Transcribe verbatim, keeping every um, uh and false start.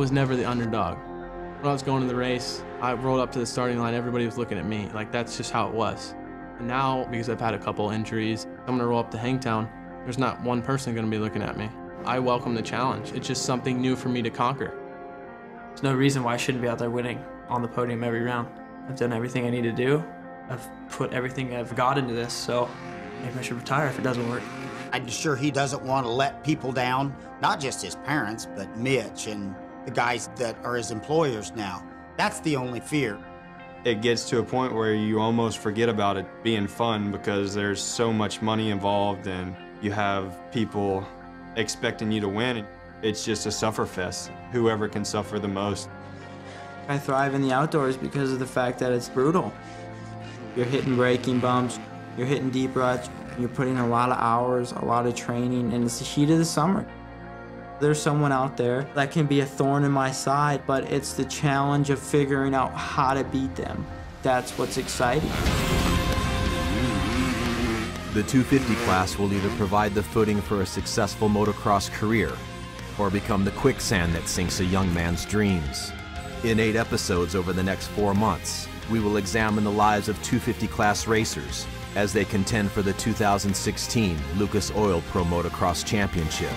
was never the underdog. When I was going to the race, I rolled up to the starting line, everybody was looking at me. Like, that's just how it was. And now, because I've had a couple injuries, I'm gonna roll up to Hangtown, there's not one person gonna be looking at me. I welcome the challenge. It's just something new for me to conquer. There's no reason why I shouldn't be out there winning on the podium every round. I've done everything I need to do. I've put everything I've got into this, so maybe I should retire if it doesn't work. I'm sure he doesn't want to let people down, not just his parents, but Mitch and the guys that are his employers now. That's the only fear. It gets to a point where you almost forget about it being fun because there's so much money involved and you have people expecting you to win. It's just a sufferfest. Whoever can suffer the most. I thrive in the outdoors because of the fact that it's brutal. You're hitting braking bumps, you're hitting deep ruts, you're putting a lot of hours, a lot of training, and it's the heat of the summer. There's someone out there that can be a thorn in my side, but it's the challenge of figuring out how to beat them. That's what's exciting. The two fifty class will either provide the footing for a successful motocross career or become the quicksand that sinks a young man's dreams. In eight episodes over the next four months, we will examine the lives of two fifty class racers as they contend for the two thousand sixteen Lucas Oil Pro Motocross Championship.